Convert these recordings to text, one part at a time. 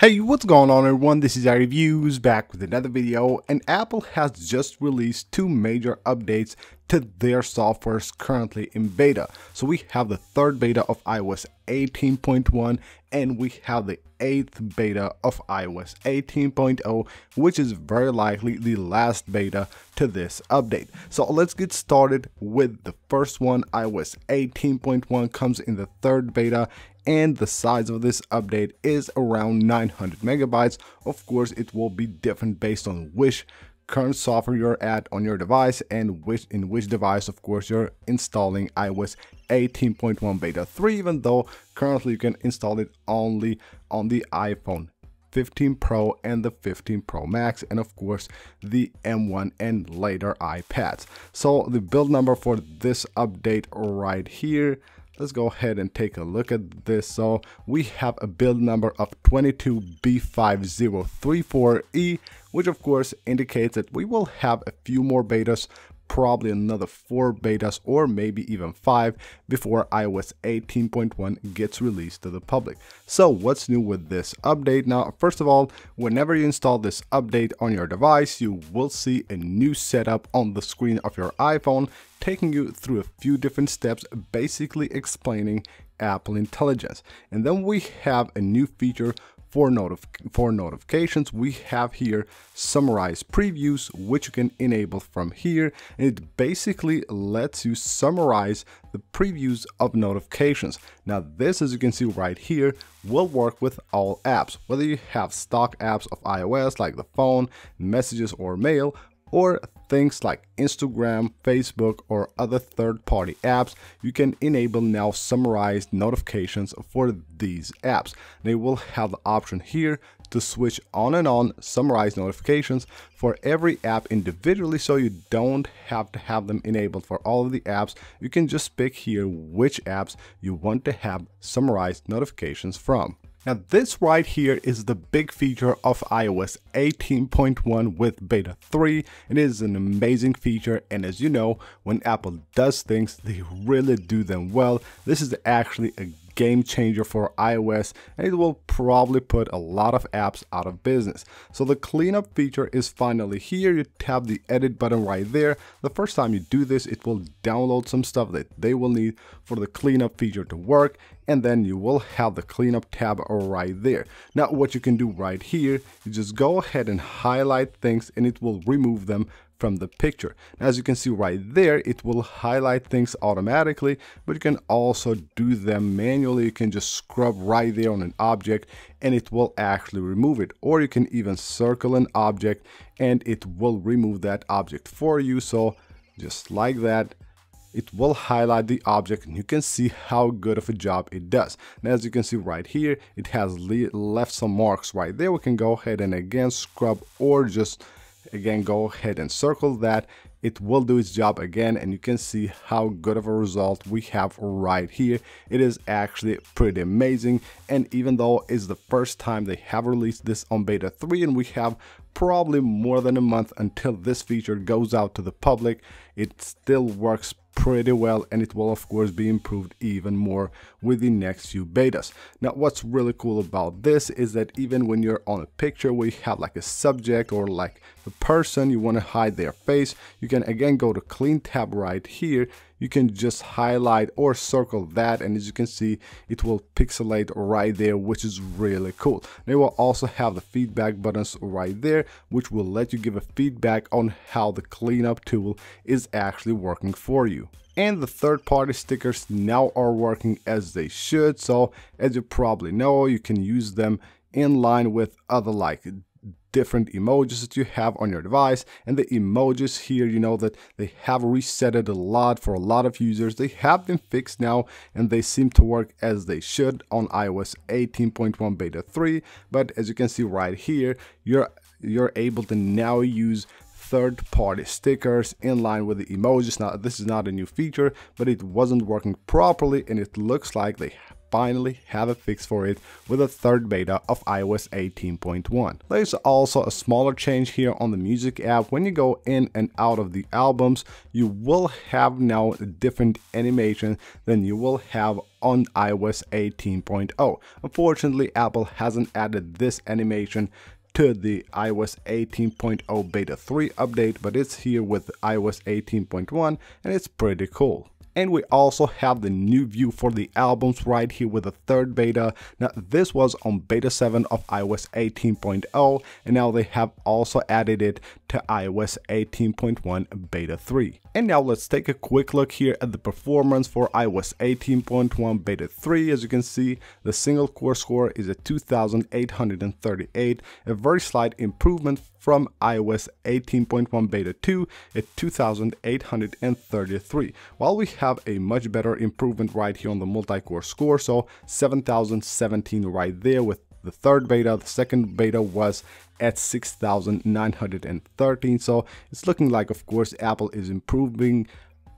Hey, what's going on everyone? This is iReviews back with another video, and Apple has just released two major updates to their software currently in beta. So we have the third beta of iOS 18.1 and we have the eighth beta of iOS 18.0, which is very likely the last beta to this update. So let's get started with the first one. iOS 18.1 comes in the third beta, and the size of this update is around 900 megabytes. Of course, it will be different based on which current software you're at on your device and in which device, of course, you're installing iOS 18.1 Beta 3, even though currently you can install it only on the iPhone 15 Pro and the 15 Pro Max, and of course the M1 and later iPads. So the build number for this update right here, let's go ahead and take a look at this. So we have a build number of 22B5034E, which of course indicates that we will have a few more betas, probably another 4 betas or maybe even 5 before iOS 18.1 gets released to the public. So what's new with this update? Now, first of all, whenever you install this update on your device, you will see a new setup on the screen of your iPhone, taking you through a few different steps, basically explaining Apple Intelligence. And then we have a new feature for notifications. We have here summarize previews, which you can enable from here, and it basically lets you summarize the previews of notifications. Now this, as you can see right here, will work with all apps, whether you have stock apps of iOS like the phone, messages or mail, or things like Instagram, Facebook, or other third-party apps. You can enable now summarized notifications for these apps. They will have the option here to switch on and on summarized notifications for every app individually, so you don't have to have them enabled for all of the apps. You can just pick here which apps you want to have summarized notifications from. Now this right here is the big feature of iOS 18.1 with beta 3. It is an amazing feature, and as you know, when Apple does things, they really do them well. This is actually a game changer for iOS, and it will probably put a lot of apps out of business. So the cleanup feature is finally here. You tap the edit button right there. The first time you do this, it will download some stuff that they will need for the cleanup feature to work, and then you will have the cleanup tab right there. Now what you can do right here, you just go ahead and highlight things and it will remove them from the picture. Now, as you can see right there, it will highlight things automatically, but you can also do them manually. You can just scrub right there on an object and it will actually remove it, or you can even circle an object and it will remove that object for you. So just like that, it will highlight the object, and you can see how good of a job it does. Now, as you can see right here, it has left some marks right there. We can go ahead and again scrub, or just again go ahead and circle that. It will do its job again, and you can see how good of a result we have right here. It is actually pretty amazing, and even though it's the first time they have released this on beta 3 and we have probably more than a month until this feature goes out to the public, it still works pretty well, and it will of course be improved even more with the next few betas. Now what's really cool about this is that even when you're on a picture where you have like a subject or like the person, you want to hide their face, you can again go to clean tab right here. You can just highlight or circle that, and as you can see, it will pixelate right there, which is really cool. They will also have the feedback buttons right there, which will let you give a feedback on how the cleanup tool is actually working for you. And the third-party stickers now are working as they should. So as you probably know, you can use them in line with other like different emojis that you have on your device. And the emojis here, you know that they have reset it a lot for a lot of users. They have them fixed now, and they seem to work as they should on iOS 18.1 beta 3. But as you can see right here, you're able to now use third-party stickers in line with the emojis. Now this is not a new feature, but it wasn't working properly, and it looks like they finally have a fix for it with the third beta of iOS 18.1. There's also a smaller change here on the music app. When you go in and out of the albums, you will have now a different animation than you will have on iOS 18.0. Unfortunately, Apple hasn't added this animation to the iOS 18.0 Beta 3 update, but it's here with iOS 18.1 and it's pretty cool. And we also have the new view for the albums right here with the third beta. Now this was on beta 7 of iOS 18.0 and now they have also added it to iOS 18.1 beta 3. And now let's take a quick look here at the performance for iOS 18.1 beta 3. As you can see, the single core score is at 2,838, a very slight improvement from iOS 18.1 beta 2 at 2,833, while we have a much better improvement right here on the multi-core score, so 7,017 right there with the third beta. The second beta was at 6,913, so it's looking like, of course, Apple is improving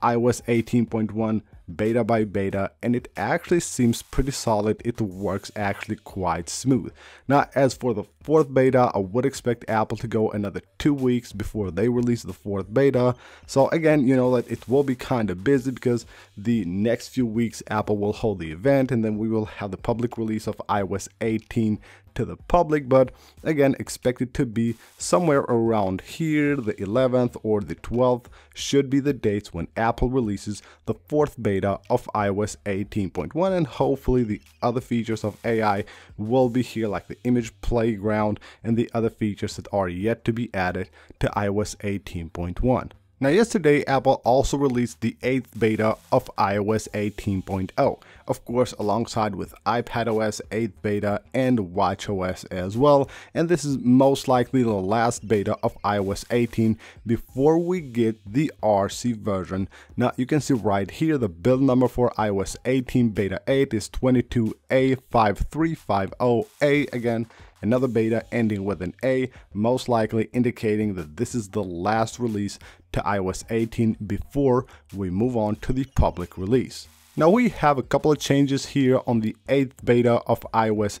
iOS 18.1 beta by beta, and it actually seems pretty solid. It works actually quite smooth. Now as for the fourth beta, I would expect Apple to go another 2 weeks before they release the fourth beta. So again, you know that it will be kind of busy because the next few weeks Apple will hold the event and then we will have the public release of iOS 18 to the public, but again, expect it to be somewhere around here. The 11th or the 12th should be the dates when Apple releases the fourth beta of iOS 18.1, and hopefully the other features of AI will be here, like the image playground and the other features that are yet to be added to iOS 18.1. Now yesterday, Apple also released the 8th beta of iOS 18.0, of course alongside with iPadOS 8th beta and watchOS as well, and this is most likely the last beta of iOS 18 before we get the RC version. Now you can see right here the build number for iOS 18 beta 8 is 22A5350A, again another beta ending with an A, most likely indicating that this is the last release to iOS 18 before we move on to the public release. Now we have a couple of changes here on the 8th beta of iOS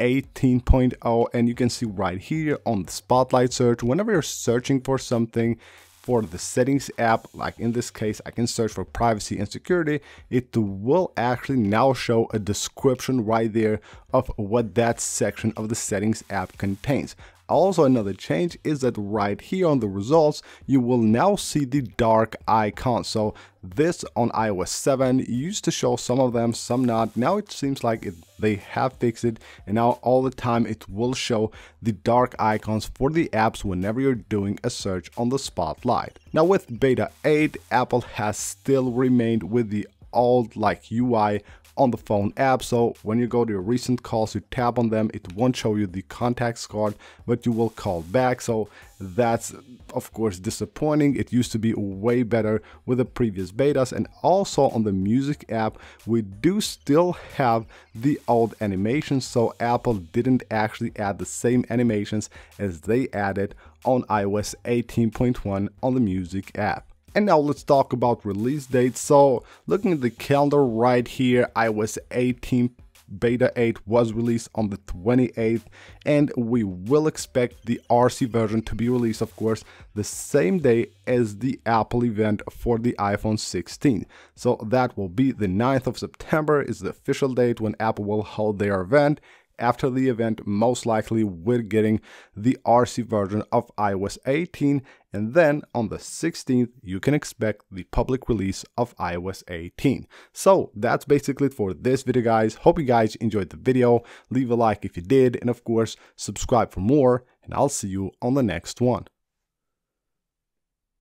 18.0, and you can see right here on the Spotlight search, whenever you're searching for something for the settings app, like in this case, I can search for privacy and security, it will actually now show a description right there of what that section of the settings app contains. Also, another change is that right here on the results, you will now see the dark icon. So this on iOS 7 used to show some of them, some not. Now it seems like they have fixed it, and now all the time it will show the dark icons for the apps whenever you're doing a search on the Spotlight. Now with beta 8, Apple has still remained with the old UI on the phone app, so when you go to your recent calls, you tap on them, it won't show you the contacts card, but you will call back. So that's of course disappointing. It used to be way better with the previous betas. And also on the music app, we do still have the old animations, so Apple didn't actually add the same animations as they added on iOS 18.1 on the music app. And now let's talk about release dates. So looking at the calendar right here, iOS 18 beta 8 was released on the 28th, and we will expect the RC version to be released, of course, the same day as the Apple event for the iPhone 16. So that will be the 9th of September is the official date when Apple will hold their event. After the event, most likely we're getting the RC version of iOS 18, and then on the 16th, you can expect the public release of iOS 18. So that's basically it for this video, guys. Hope you guys enjoyed the video. Leave a like if you did, and of course, subscribe for more, and I'll see you on the next one.